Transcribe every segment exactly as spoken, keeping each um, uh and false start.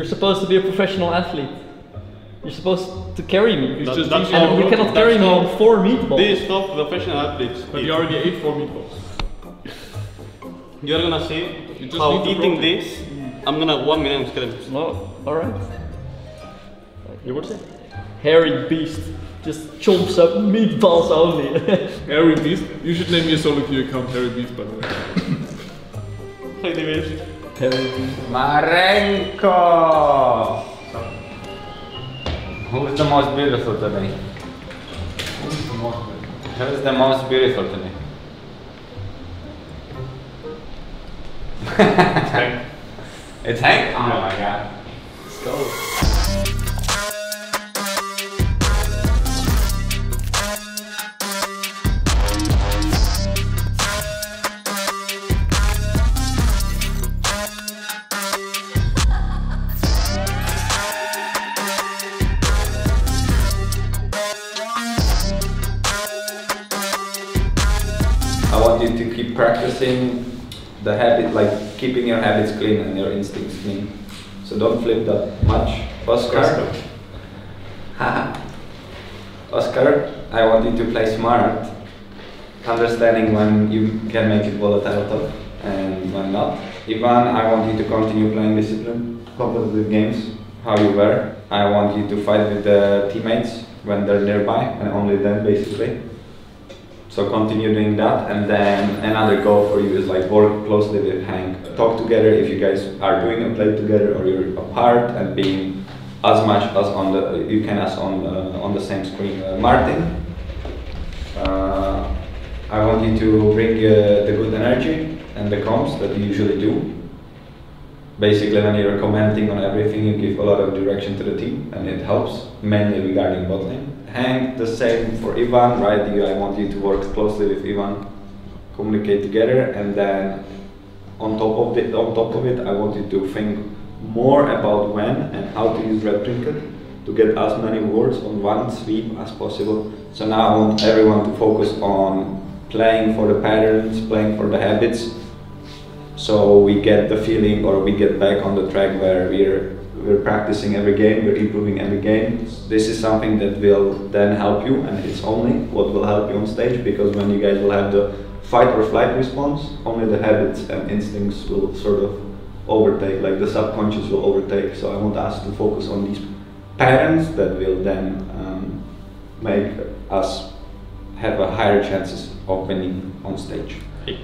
You're supposed to be a professional athlete. You're supposed to carry me. That, just that's and you cannot carry me on four meatballs. They stop the professional athletes. But you already ate four meatballs. You're gonna see you just how eating protein. This, mm. I'm gonna one million scrims. No, alright. You would say? Hairy beast. Just chomps up meatballs only. Hairy beast? You should name your solo queue account Hairy Beast, by the way. Play the beast. Hairy Beast. Marenko! Who's the most beautiful today? Who's the most beautiful? Who's the most beautiful today? It's Hank. It's Hank? Oh my god. Let's go. Practicing the habit, like keeping your habits clean and your instincts clean. So don't flip that much. Oscar, Oscar, Oscar, I want you to play smart, understanding when you can make it volatile and when not. Ivan, I want you to continue playing discipline, competitive games, how you were. I want you to fight with the teammates when they're nearby and only then, basically. So continue doing that, and then another goal for you is like work closely with Hank. Talk together if you guys are doing a play together or you're apart, and being as much as on the you can as on uh, on the same screen. Uh, Martin, uh, I want you to bring uh, the good energy and the comms that you usually do. Basically, when you're commenting on everything, you give a lot of direction to the team, and it helps mainly regarding bot lane. Hank, the same for Ivan, right? I want you to work closely with Ivan, communicate together, and then on top of it, on top of it, I want you to think more about when and how to use Red Trinket to get as many words on one sweep as possible. So now I want everyone to focus on playing for the patterns, playing for the habits, so we get the feeling or we get back on the track where we're We're practicing every game, we're improving every game. This is something that will then help you, and it's only what will help you on stage, because when you guys will have the fight or flight response, only the habits and instincts will sort of overtake, like the subconscious will overtake. So I want us to focus on these patterns that will then um, make us have a higher chances of winning on stage. Hey.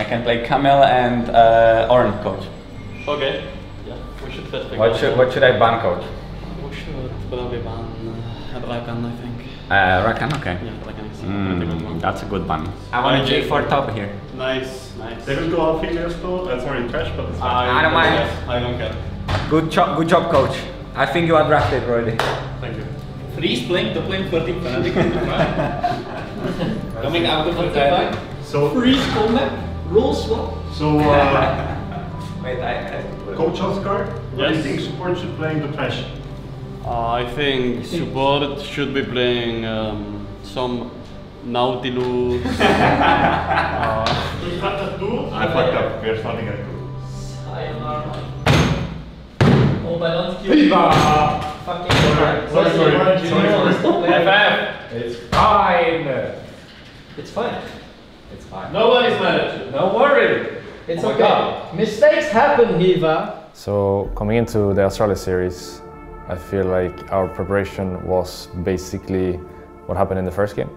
I can play Camille and uh, Orange coach. Okay. Should what, should, what should I ban, coach? We should probably ban uh, Rakan, I think. Uh, Rakan, okay. Yeah, Rakan is mm, a good one. That's a good ban. I want a G four top here. Nice, nice. They will do all fingers though. That's already trash, but it's fine. I don't mind. Yes, I don't care. Good, good job, coach. I think you are drafted already. Thank you. Freeze playing the plane thirteen Fnatic in the back. Coming out of the back. So freeze combat, roll swap. So. Uh, Wait, I, I Coach Oscar, yes. What do you think support should play in the trash? Uh, I think support should be playing um, some Nautilus. uh, you fucked up two? I fucked up, we are starting at two. Sayonara. Oh, balance Q. Viva! Fucking sorry, sorry, sorry, sorry, sorry. F F! It's fine! It's fine. It's fine. Nobody's mad at you. No worry. It's oh okay. Mistakes happen, Niva. So coming into the Astralis series, I feel like our preparation was basically what happened in the first game.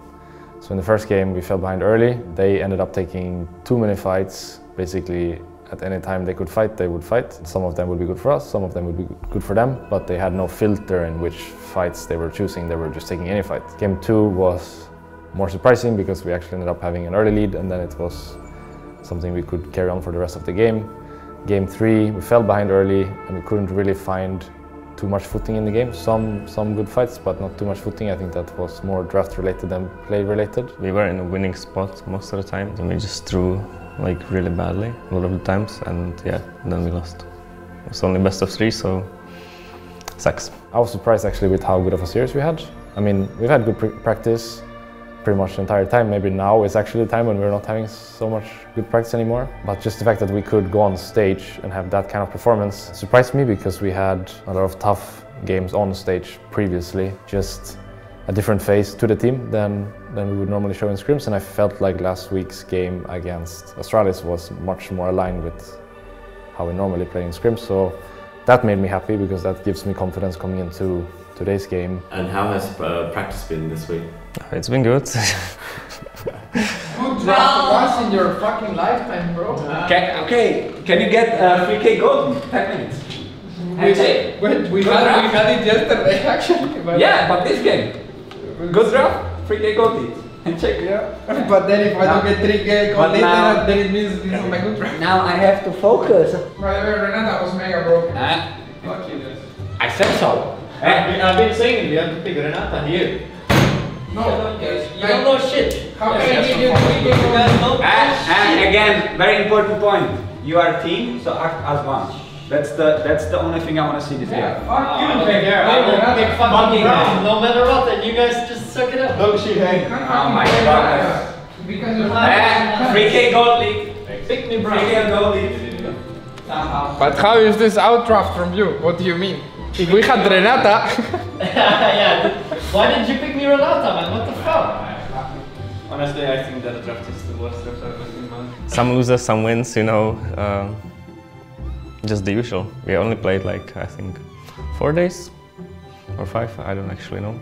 So in the first game, we fell behind early. They ended up taking too many fights. Basically, at any time they could fight, they would fight. Some of them would be good for us, some of them would be good for them, but they had no filter in which fights they were choosing. They were just taking any fight. Game two was more surprising because we actually ended up having an early lead, and then it was something we could carry on for the rest of the game. Game three, we fell behind early and we couldn't really find too much footing in the game. Some some good fights, but not too much footing. I think that was more draft related than play related. We were in a winning spot most of the time, and we just threw like really badly a lot of the times, and yeah, then we lost. It was only best of three, so it sucks. I was surprised actually with how good of a series we had. I mean, we've had good pr practice. pretty much the entire time. Maybe now is actually the time when we're not having so much good practice anymore. But just the fact that we could go on stage and have that kind of performance surprised me, because we had a lot of tough games on stage previously. Just a different face to the team than, than we would normally show in scrims, and I felt like last week's game against Astralis was much more aligned with how we normally play in scrims. So that made me happy, because that gives me confidence coming into today's game. And how has uh, practice been this week? It's been good. Good draft once in your fucking lifetime, bro. Uh, can, okay, can you get uh, three K gold in ten minutes? We, okay. Wait, we, had, we had it yesterday actually. But yeah, but this game. Good draft, three K gold it. And check. Yeah. But then if I now, don't get three K gold later, then it means this is my good draft. Now I have to focus. By the way, Renata was mega broken. Uh, Fuck you guys. I said so. Hey, I've been saying we have to pick Renata here. No, you don't know shit. How can I give you three K gold? And again, very important point. You are a team, so act as one. That's the that's the only thing I want to see this year. Yeah, fuck you, oh, okay, yeah, I will pick fucking Braum. No matter what, then you guys just suck it up. Don't you hate? Oh my god. Because you have three K gold lead. Pick me, Braum. three K gold lead. But how is this outdraft from you? What do you mean? If we had Renata. Yeah. Why did you pick me Renata, man? What the fuck? Honestly, I think that draft is the worst draft I've ever seen, man. Some losers, some wins, you know. Um, Just the usual. We only played like, I think, four days or five, I don't actually know.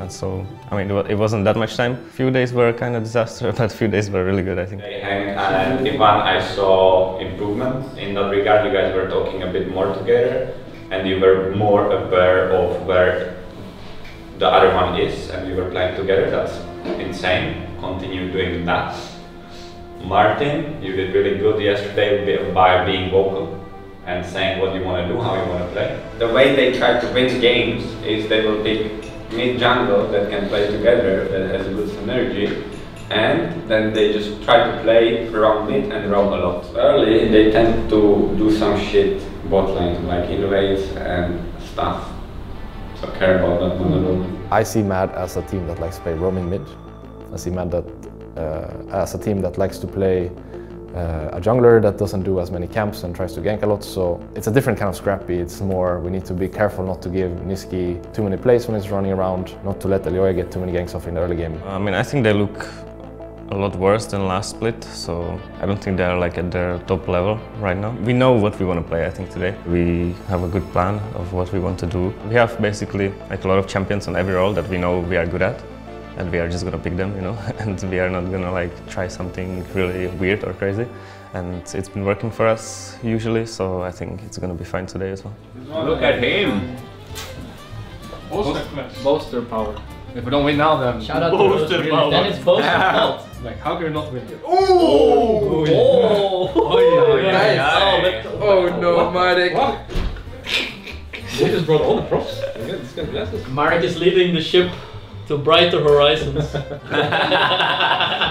And so, I mean, it wasn't that much time. Few days were kind of disaster, but few days were really good, I think. And Ivan, I saw improvement in that regard. You guys were talking a bit more together and you were more aware of where the other one is and you were playing together. That's insane. Continue doing that. Martin, you did really good yesterday by being vocal and saying what you want to do, how you want to play. The way they try to win games is they will pick mid-jungle that can play together, that has good synergy, and then they just try to play around mid and roam a lot. Early, they tend to do some shit bot lane, like innovates and stuff. So care about that one alone. I see Mad as a team that likes to play roaming mid. I see Mad that, uh, as a team that likes to play Uh, a jungler that doesn't do as many camps and tries to gank a lot, so it's a different kind of scrappy. It's more, we need to be careful not to give Nisqy too many plays when he's running around, not to let Elyoya get too many ganks off in the early game. I mean, I think they look a lot worse than last split, so I don't think they're like at their top level right now. We know what we want to play, I think, today. We have a good plan of what we want to do. We have basically like a lot of champions on every role that we know we are good at. And we are just gonna pick them, you know, and we are not gonna like try something really weird or crazy. And it's been working for us usually, so I think it's gonna be fine today as well. Look at him! Boaster, Boaster power. If we don't win now, then shout out Boaster to power. Then it's Boaster fault. Like, how can you not win? Oh! Oh! Oh! Oh, yeah, nice. Yeah, yeah. Oh, oh no, Marek! They just brought all the props. Marek is leading the ship to brighter horizons.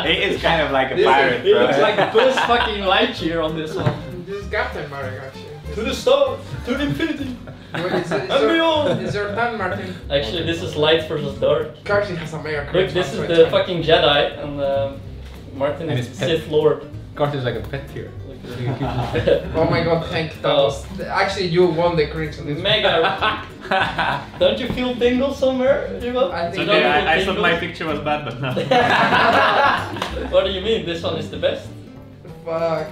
He is kind of like a this pirate, is, he bro. He looks like the first fucking light here on this one. This is Captain Marek, actually. To the stars, to the infinity, well, it's, it's and beyond! It's your turn, Martin. Actually, this is light versus dark. Carzzy has a mega Look, this is the fucking Jedi, and uh, Martin and is Sith Lord. Carzzy is like a pet here. Oh my god, thank Thanos. Oh. Actually, you won the cringe on this. Mega! Don't you feel tingle somewhere, Rivo? I think so. I, I thought my picture was bad, but no. What do you mean? This one is the best? Fuck. Like,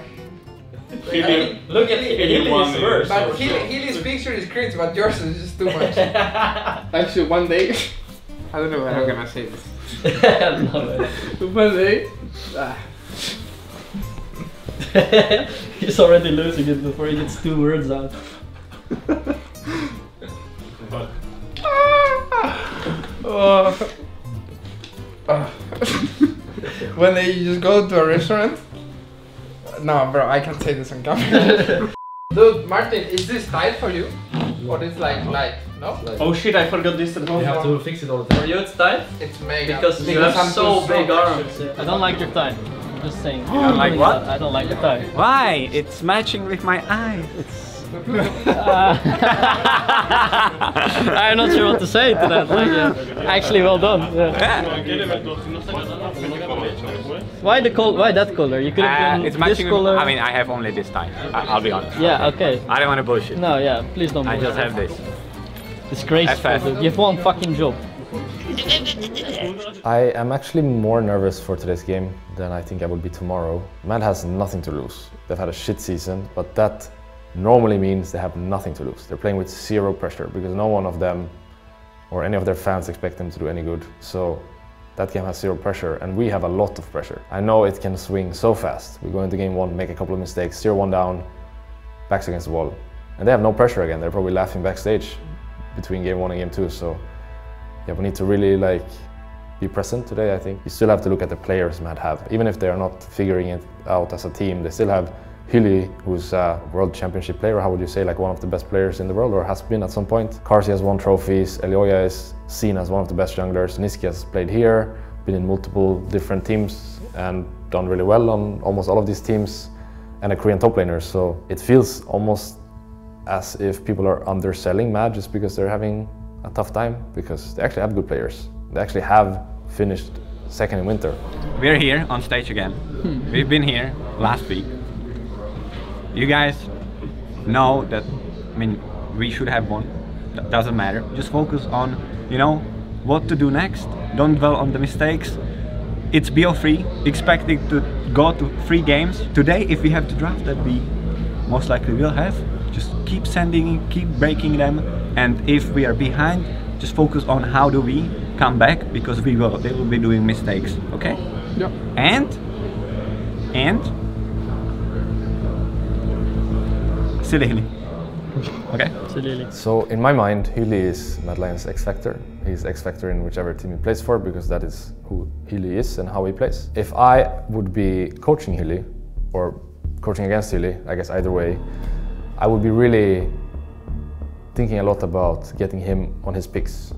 I mean, look at Hilly's worse. But Hilly's picture is cringe, but yours is just too much. Actually, one day. I don't know how I'm gonna say this. No, one day. Ah. He's already losing it before he gets two words out. When they just go to a restaurant? No, bro, I can't say this on camera. Dude, Martin, is this tight for you? What is like, like, no? Like, oh shit, I forgot this at home. You have to fix it all the time. For you it's tight? It's mega. Because, because you have so big arms. Yeah. I don't like your tie. Just saying. Oh, I don't like what? I don't like the tie. Why? It's matching with my eyes. It's. uh, I'm not sure what to say to that. Like, yeah. Actually, well done. Yeah. Yeah. Why the col Why that color? You could have uh, it's matching this color. I mean, I have only this time. I I'll be honest. Yeah. Okay. I don't want to bullshit. No. Yeah. Please don't. I bullshit. Just have this. It's crazy. You have one fucking job. I am actually more nervous for today's game than I think I will be tomorrow. Mad has nothing to lose. They've had a shit season, but that normally means they have nothing to lose. They're playing with zero pressure because no one of them or any of their fans expect them to do any good. So that game has zero pressure and we have a lot of pressure. I know it can swing so fast. We go into game one, make a couple of mistakes, zero one down, backs against the wall. And they have no pressure again. They're probably laughing backstage between game one and game two. So yeah, we need to really like be present today, I think. You still have to look at the players Mad have. Even if they are not figuring it out as a team, they still have Hyli, who's a world championship player, how would you say, like one of the best players in the world, or has been at some point. Carzzy has won trophies, Elyoya is seen as one of the best junglers, Nisqy has played here, been in multiple different teams and done really well on almost all of these teams, and a Korean top laner. So it feels almost as if people are underselling Mad just because they're having a tough time, because they actually have good players. They actually have finished second in winter. We're here on stage again. Hmm. We've been here last week. You guys know that, I mean, we should have won. That doesn't matter. Just focus on, you know, what to do next. Don't dwell on the mistakes. It's B O three, expecting to go to three games. Today, if we have to draft that we most likely will have, just keep sending, keep breaking them. And if we are behind, just focus on how do we come back, because we will, they will be doing mistakes, okay? Yeah. And, and, silly Hyli, okay? Silly Hyli. So in my mind, Hyli is Mad Lions X-Factor. He's X-Factor in whichever team he plays for, because that is who Hyli is and how he plays. If I would be coaching Hyli, or coaching against Hyli, I guess either way, I would be really thinking a lot about getting him on his picks.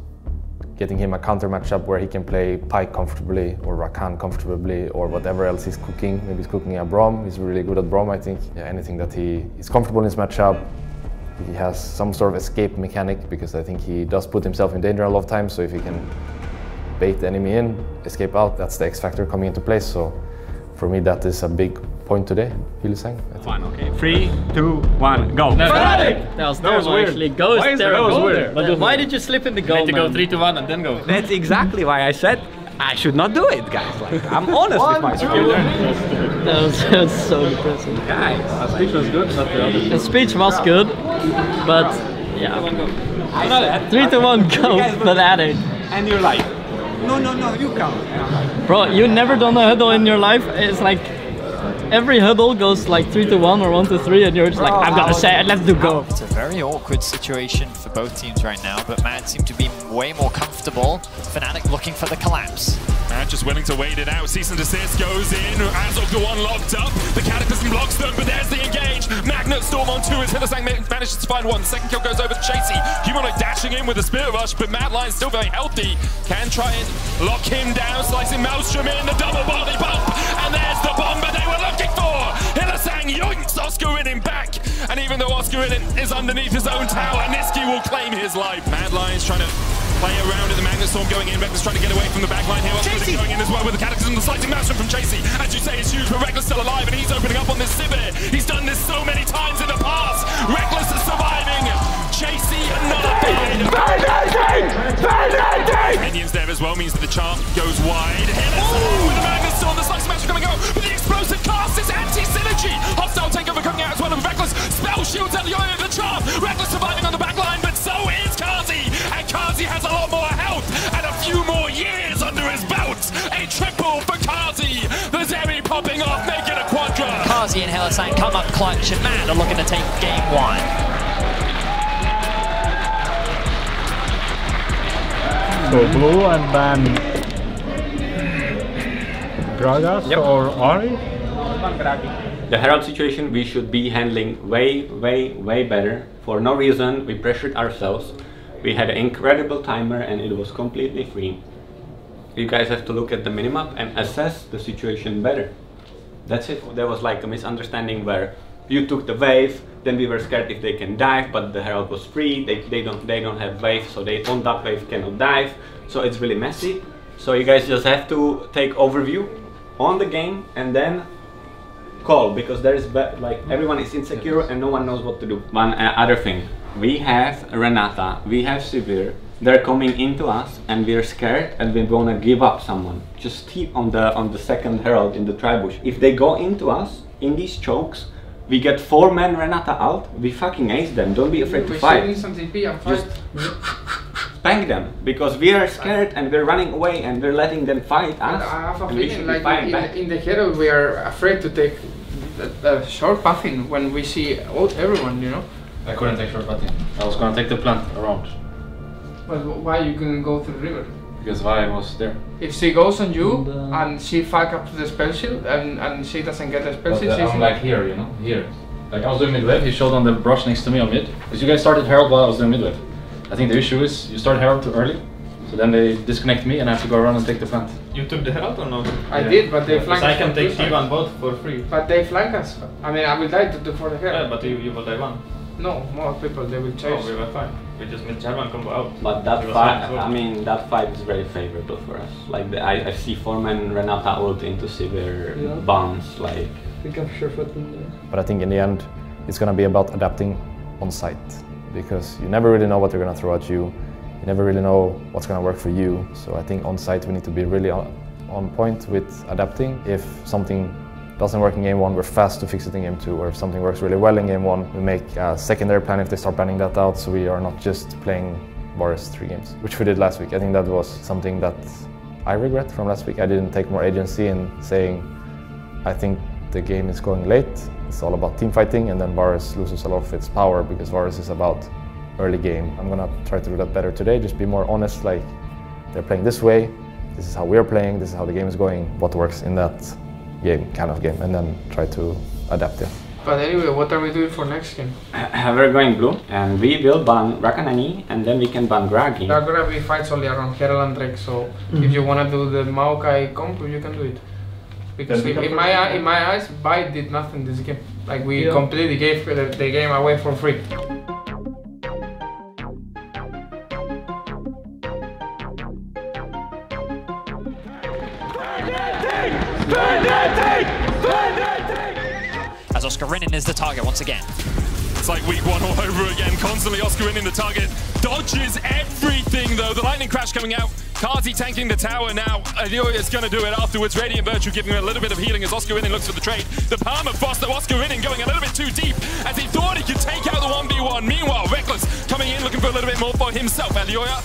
Getting him a counter matchup where he can play Pike comfortably or Rakan comfortably or whatever else he's cooking. Maybe he's cooking a Braum. He's really good at Braum, I think. Yeah, anything that he is comfortable in his matchup. He has some sort of escape mechanic because I think he does put himself in danger a lot of times. So if he can bait the enemy in, escape out, that's the X factor coming into place. So for me, that is a big point today, Hylissang. One, okay. Three, two, one, go. No, Fnatic! That was terrible, that was actually. Go is terrible. Weird? But why did you slip in the goal? You need to go three to one and then go. That's exactly why I said I should not do it, guys. Like, I'm honest one, with myself. That, that was so depressing. Guys, the speech was good. Not the, other the speech was good, but yeah. I said, three to one, go, Fnatic. And you're like, no, no, no, you count. Like, bro, you never done a huddle in your life. It's like, every huddle goes like three to one or one to three and you're just like, oh, I'm gonna say it, let's do go. It's a very awkward situation for both teams right now, but Mad seem to be way more comfortable. Fnatic looking for the collapse. Mad just willing to wait it out. Cease and desist goes in, as of the one locked up. The Cataclysm blocks them, but there's the engage. Magnet Storm on two as Hylissang manages to find one. Second kill goes over to Chasey. Humanoid dashing in with a Spirit Rush, but Mad Lions still very healthy. Can try and lock him down, slicing Maelstrom in, the double body bump, and there's the bomber they were looking for! Hylissang yoinks Oscarinin back! And even though Oscarinin is underneath his own tower, Nisqy will claim his life. Mad Lions trying to play around at the Magnet Storm going in. Rekkles trying to get away from the backline here. Oscarinin going in as well with the Cataclysm, the slicing Maelstrom from Chasey. As you say, it's huge, but Rekkles still alive and he's opening up on this Sivir. He's done this so many times in the past. Rekkles is surviving. Chasey another bite. Minions there as well means that the charm goes wide. Hylissang with the Magnet Storm, the slice match coming out. Explosive cast is anti-synergy! Hostile takeover coming out as well, and Rekkles Spell Shield Elyoya the charm! Rekkles surviving on the back line, but so is Kazi! And Kazi has a lot more health and a few more years under his belt! A triple for Kazi! The Zeri popping off, making a quadra! Kazi and Hylissang come up clutch, and Mad are looking to take game one. So blue and then Gragas, yep. Or Ari? The Herald situation we should be handling way, way, way better. For no reason, we pressured ourselves. We had an incredible timer and it was completely free. You guys have to look at the minimap and assess the situation better. That's it. There was like a misunderstanding where you took the wave, Then we were scared if they can dive, but the Herald was free. They, they don't they don't have wave, so they on that wave cannot dive. So it's really messy. So you guys just have to take overview on the game and then call, because there is like everyone is insecure and no one knows what to do. One uh, other thing, we have Renata, we have Sivir. They're coming into us and we're scared and we wanna give up someone. Just keep on the on the second Herald in the Tribush. If they go into us in these chokes, we get four men Renata out, we fucking ace them. Don't be afraid to fight. Just spank them, because we are scared and we're running away and we're letting them fight us. I have a feeling like in, in the Herald we are afraid to take the, the short pathing when we see all, everyone, you know? I couldn't take short pathing. I was gonna take the plant around. But why you couldn't go through the river? Because why I was there. If she goes on you and, uh, and she fuck up the spell shield and, and she doesn't get the spell shield, uh, she's I'm like here, you know, here. Like I was doing mid wave, he showed on the brush next to me on mid. Because you guys started Herald while I was doing mid wave. I think the issue is you start Herald too early, so then they disconnect me and I have to go around and take the plant. You took the Herald or no? I yeah. did, but they yeah. flank us. I can take T one both for free. But they flank us. I mean, I will die to, to for the Herald. Yeah, but you, you will die one. No, more people, they will chase. No, we were fine. We just made German combo out. But that fight, I mean, that fight is very favorable for us. Like, the, I, I see Foreman Renata ult into severe yeah. bounce, like... I think I'm sure for there. But I think in the end, it's gonna be about adapting on site. Because you never really know what they're gonna throw at you. You never really know what's gonna work for you. So I think on site we need to be really on, on point with adapting. If something doesn't work in game one, we're fast to fix it in game two, or if something works really well in game one, we make a secondary plan if they start planning that out, so we are not just playing Varus three games, which we did last week. I think that was something that I regret from last week. I didn't take more agency in saying, I think the game is going late, it's all about team fighting, and then Varus loses a lot of its power, because Varus is about early game. I'm gonna try to do that better today, just be more honest, like, they're playing this way, this is how we're playing, this is how the game is going, what works in that game, kind of game, and then try to adapt it. But anyway, what are we doing for next game? Uh, we're going blue, and we will ban Rakanani, and then we can ban Gragi. There are gonna be fights only around Herald and Drake, so mm-hmm. if you wanna do the Maokai comp, you can do it. Because in, in, my, in my eyes, Byte did nothing this game. Like, we yeah. completely gave the, the game away for free. As Oscarinin is the target once again. It's like week one all over again, constantly Oscarinin the target. Dodges everything though, the lightning crash coming out. Carzzy tanking the tower now, Elyoya's gonna do it afterwards. Radiant Virtue giving her a little bit of healing as Oscarinin looks for the trade. The permafrost though, Oscarinin going a little bit too deep as he thought he could take out the one v one. Meanwhile, Rekkles coming in looking for a little bit more for himself. Elyoya,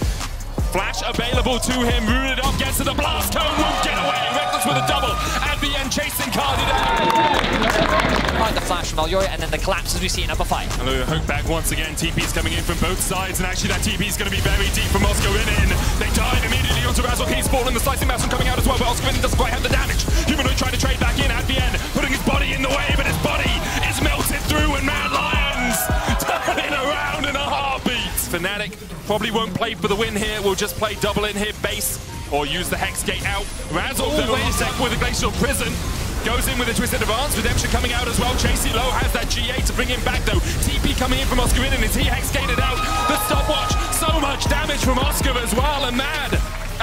flash available to him, rooted up, gets to the blast, cone won't get away. Rekkles with a double, Advienne chasing Carzzy down. Behind the flash from Elyoya and then the collapse as we see in number five. And the hook back once again, T P's coming in from both sides, and actually that T P's going to be very deep from Oscarinin. They died immediately onto Razzle, he's fallen, the slicing mouse coming out as well, but Oscarinin doesn't quite have the damage. Humanoid trying to trade back in, Advienne putting his body in the wave, and his body is melted through, and Mad Lions turn it around in a heartbeat. Fnatic probably won't play for the win here, will just play double in here base, or use the Hex gate out. Razzle, wait a sec, with a Glacial Prison. Goes in with a twisted advance, Redemption coming out as well. Chasey low has that G A to bring him back though. T P coming in from Oscarinin as he hex gated out. The stopwatch, so much damage from Oscar as well, and Mad.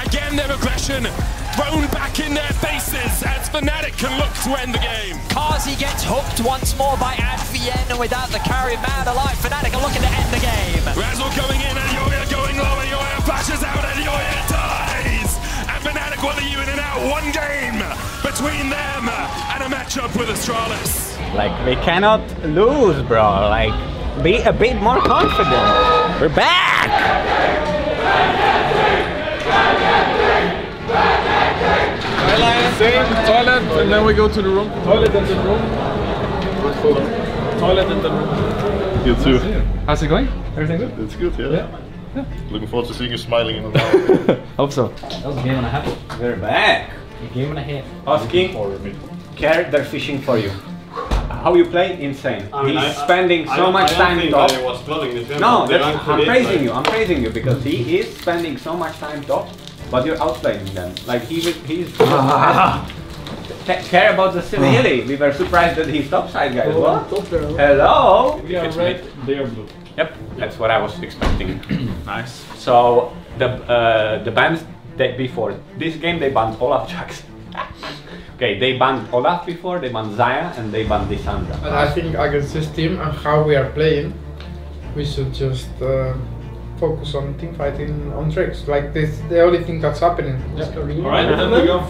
Again their aggression thrown back in their faces as Fnatic can look to end the game. Carzzy gets hooked once more by Advienne, and without the carry, Mad alive. Fnatic are looking to end the game. Razzle going in, Elyoya going low, Elyoya flashes out, Elyoya dies. And Fnatic won the in and out, one game between them and a matchup with Astralis. Like, we cannot lose, bro. Like, be a bit more confident. We're back! Same toilet, and then we go to the room. Toilet and the room. Toilet and the room. You too. How's it going? Everything good? It's good, yeah. yeah. yeah. Looking forward to seeing you smiling in the hour. Hope so. That was a game and a half. We're back! A game and a half. Oski, care, they're fishing for you. How you play? Insane. I mean, He's I, spending I, so I, much I time top. I was this no, that's, I'm praising you. I'm praising you because he is spending so much time top, but you're outplaying them. Like he, he's. care about the Silly. We were surprised that he's topside, guys. Oh, what? Top there, huh? Hello? We are red, they are blue. Yep, yeah. That's what I was expecting. Nice. So, the uh, the bans that before this game, they banned Olaf Jax. Okay, they banned Olaf before, they banned Zaya, and they banned Lissandra. And I think against this team and how we are playing, we should just uh, focus on teamfighting on tricks. Like this, the only thing that's happening. Yeah. Alright, then we go.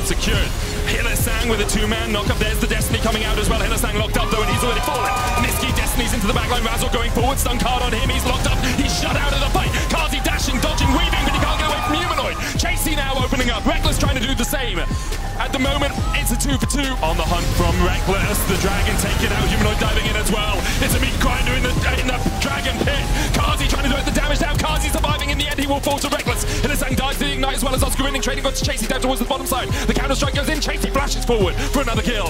Secured. Hylissang with a two-man knock up. There's the Destiny coming out as well. Hylissang locked up though, and he's already fallen. Nisqy Destiny's into the backline. Razzle going forward. Stun card on him. He's locked up. He's shut out of the fight. Carzzy dashing, dodging, weaving, but he can't get away from Humanoid. Chasey now opening up. Rekkles trying to do the same. At the moment, it's a two for two. On the hunt from Rekkles. The dragon taking out. Humanoid diving in as well. It's a meat grinder in the in the dragon pit. Carzzy trying to do it. The damage down. Carzzy surviving. In the end, he will fall to Rekkles. Hylissang dies to the ignite as well as Oscarinin. Trading goes to Chasey down towards the bottom side. The counter strike goes in. Chasey flashes forward for another kill.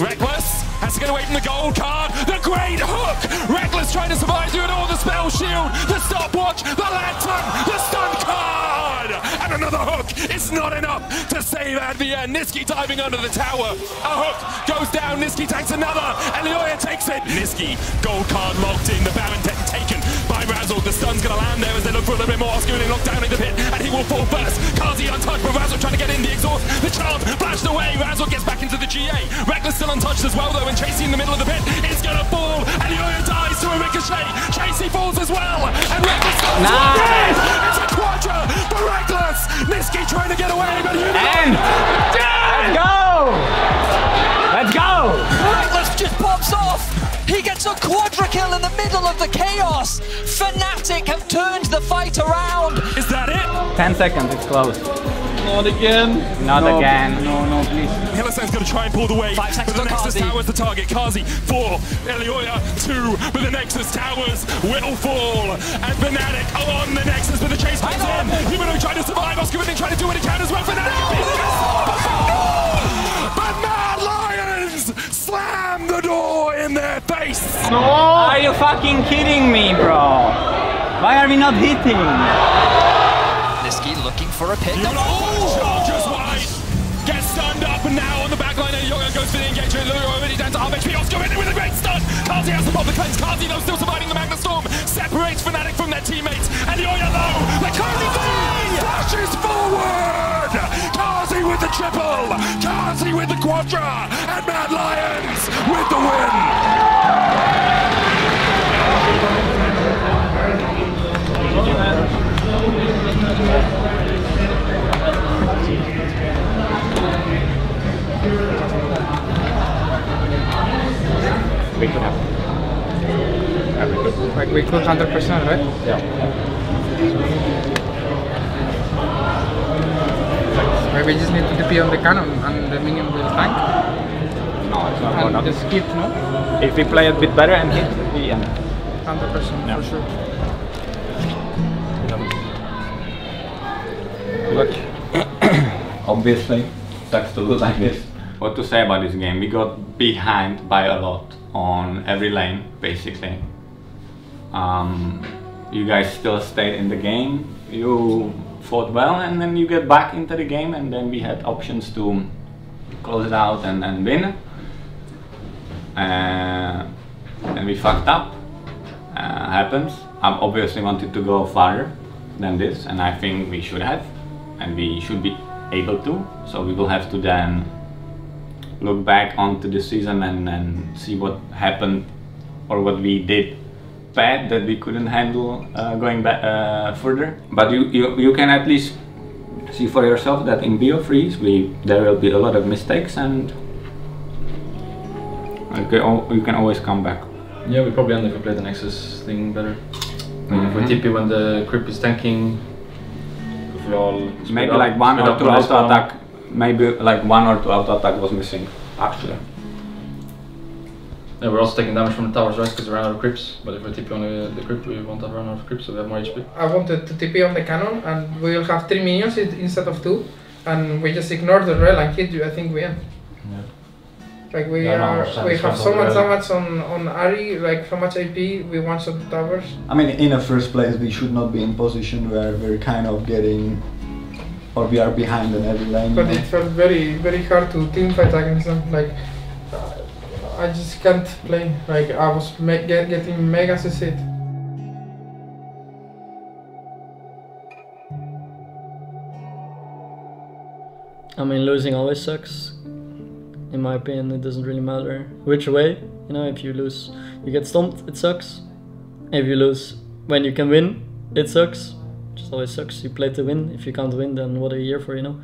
Rekkles has to get away from the gold card. The great hook. Rekkles trying to survive through it all. The spell shield. The stopwatch. The lantern. The stun card. And another hook. It's not enough to save Advienne. Nisqy diving under the tower. A hook goes down. Nisqy takes another. Elyoya takes it. Nisqy gold card locked in. The Baron taken by Razzle. The stun's gonna land there as they look for a little bit more. Oscarinin locked down in the pit and he will fall first. Carzzy untouched, but Razzle trying to get in the exhaust. The charm flashed away. Razzle gets back into the G A. Rekkles still untouched as well though, and Chasey in the middle of the pit is gonna fall. And Elyoya dies to a ricochet. Chasey falls as well. And Rekkles falls. Nice. It's a quadra for Rekkles. Nisqy trying to get away, but you and let's go. Let's go. Rekkles just pops off. He gets a quadra kill in the middle of the chaos. Fnatic have turned the fight around. Is that it? ten seconds, it's close. Not again. Not no, again. No, no, please. Hylissang's going to try and pull the way. Five seconds for the Nexus Kazi. Towers, the target. Carzzy, four. Elyoya, two. But the Nexus Towers will fall. And Fnatic on the Nexus with the chase comes in. Humanoid trying to survive. Oscarinin trying to do what he can as well. Fnatic no! beats him. No! But Mad Lions slam the door in their face. No! Are you fucking kidding me, bro? Why are we not hitting? Nisqy looking for a pick. You know, oh! Charges wide. Gets stunned up and now on the back line. Elyoya goes for the engagement. Elyoya already down to half H P. Oscarinin with a great stun. Carzzy has to pop the cleanse. Carzzy though still surviving the Magnet Storm. Separates Fnatic from their teammates. Elyoya though. The Carzzy flashes forward. Carzzy with the triple. Carzzy with the quadra. And Mad Lions with the win. We could have. Yeah, we could. Like we could one hundred percent, right? Yeah. Maybe we just need to T P on the cannon and the minion will tank. No, it's not. And not. Just hit, no? If we play a bit better and hit, we end. one hundred percent, yeah. For sure. Look. Obviously, sucks to lose like this. What to say about this game? We got behind by a lot. On every lane, basically. Um, you guys still stayed in the game, you fought well, and then you get back into the game, and then we had options to close it out and, and win. Uh, and we fucked up. Uh, happens. I obviously wanted to go farther than this, and I think we should have, and we should be able to, so we will have to then look back onto the season and, and see what happened or what we did bad that we couldn't handle uh, going back uh, further. But you, you you can at least see for yourself that in B O threes we there will be a lot of mistakes, and okay, you can always come back. Yeah, we probably only play the Nexus thing better. Mm-hmm. If we T P when the creep is tanking, if we all maybe like one or two auto attack. maybe like one or two auto attack was missing, actually. Yeah, we're also taking damage from the towers, right? Because we ran out of creeps. But if we T P on the, the creep, we won't have run out of creeps, so we have more H P. I wanted to T P on the cannon, and we'll have three minions instead of two, and we just ignore the rel and hit you. I think we end. Yeah. Like we yeah, are, no, we have so much damage on on Ahri, like so much A P. We one shot the towers. I mean, in the first place, we should not be in position where we're kind of getting, or we are behind on every lane. But it felt very, very hard to team fight against them. Like. I just can't play, like I was me get, getting mega C C'd. I mean, losing always sucks. In my opinion, it doesn't really matter which way, you know, if you lose, you get stomped, it sucks. If you lose when you can win, it sucks. It just always sucks, you play to win. If you can't win, then what are you here for, you know?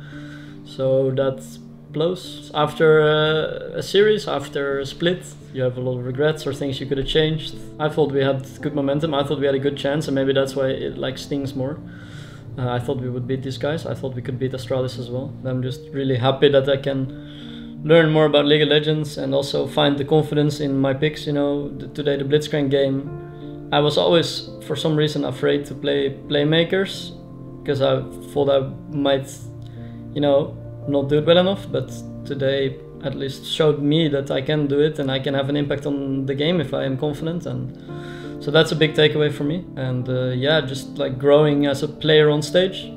So that's blows. After uh, a series, after a split, you have a lot of regrets or things you could have changed. I thought we had good momentum, I thought we had a good chance, and maybe that's why it like stings more. Uh, I thought we would beat these guys, I thought we could beat Astralis as well. I'm just really happy that I can learn more about League of Legends and also find the confidence in my picks, you know. The, today the Blitzcrank game, I was always for some reason afraid to play playmakers, because I thought I might, you know, not do it well enough, but today at least showed me that I can do it and I can have an impact on the game if I am confident, and so that's a big takeaway for me. And uh, yeah, just like growing as a player on stage,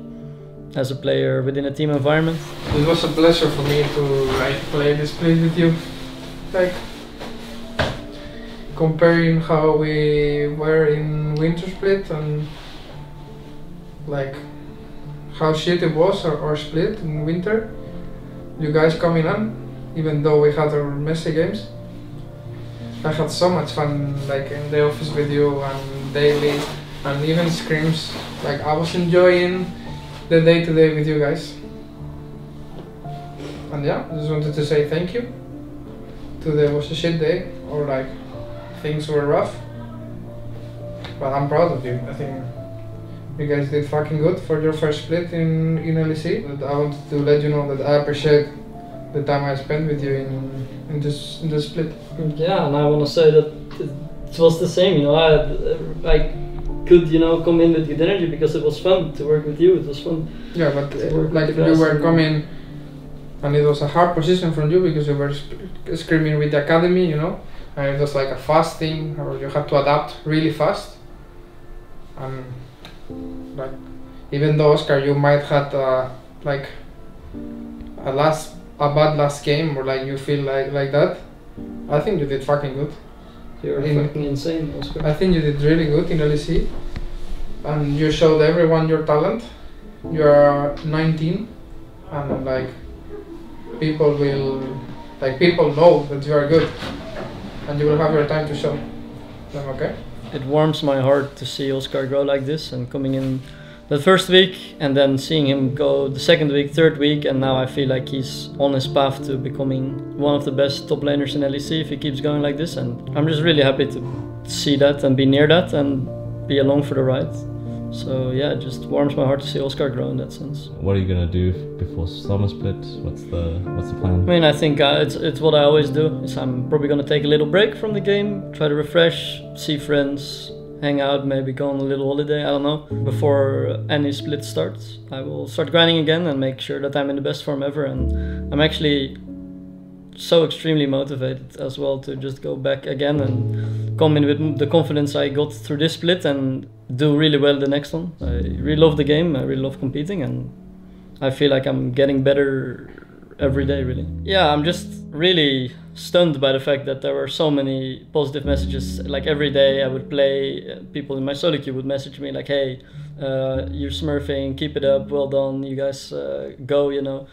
as a player within a team environment. It was a pleasure for me to like play this play with you, like comparing how we were in Winter Split and like how shit it was, or, or Split in Winter. You guys coming on, even though we had our messy games. I had so much fun, like in the office with you and daily, and even scrims. Like I was enjoying the day to day with you guys. And yeah, I just wanted to say thank you. Today was a shit day, or like things were rough. But I'm proud of you. I think you guys did fucking good for your first split in, in L E C. I wanted to let you know that I appreciate the time I spent with you in, in, this, in this split. Yeah, and I want to say that it was the same, you know, I, I could, you know, come in with good energy because it was fun to work with you, it was fun. Yeah, but like you were coming and it was a hard position from you because you were screaming with the academy, you know, and it was like a fast thing, or you had to adapt really fast. And like, even though Oscar, you might had uh, like a last a bad last game, or like you feel like like that, I think you did fucking good. You're in, fucking insane, Oscar. I think you did really good in L E C, and you showed everyone your talent. You are nineteen, and like people will like people know that you are good, and you will have your time to show them. Okay. It warms my heart to see Oscar grow like this, and coming in the first week and then seeing him go the second week, third week, and now I feel like he's on his path to becoming one of the best top laners in L E C if he keeps going like this, and I'm just really happy to see that and be near that and be along for the ride. So yeah, it just warms my heart to see Oscar grow in that sense. What are you gonna do before summer split? What's the what's the plan? I mean, I think uh, it's it's what I always do. Is I'm probably gonna take a little break from the game, try to refresh, see friends, hang out, maybe go on a little holiday. I don't know. Before any split starts, I will start grinding again and make sure that I'm in the best form ever. And I'm actually so extremely motivated as well to just go back again and come in with the confidence I got through this split and do really well the next one. I really love the game, I really love competing, and I feel like I'm getting better every day, really. Yeah, I'm just really stunned by the fact that there were so many positive messages. Like every day I would play, people in my solo queue would message me like, hey, uh, you're smurfing, keep it up, well done, you guys uh, go, you know.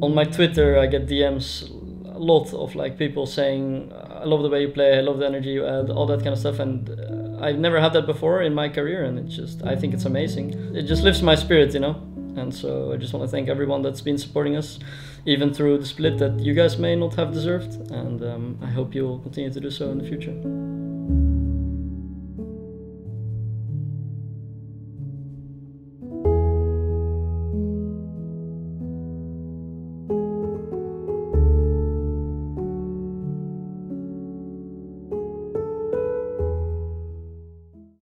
On my Twitter I get D Ms a lot of like people saying I love the way you play, I love the energy you add, all that kind of stuff, and uh, I've never had that before in my career, and it's just, I think it's amazing. It just lifts my spirit, you know, and so I just want to thank everyone that's been supporting us, even through the split that you guys may not have deserved, and um, I hope you'll continue to do so in the future.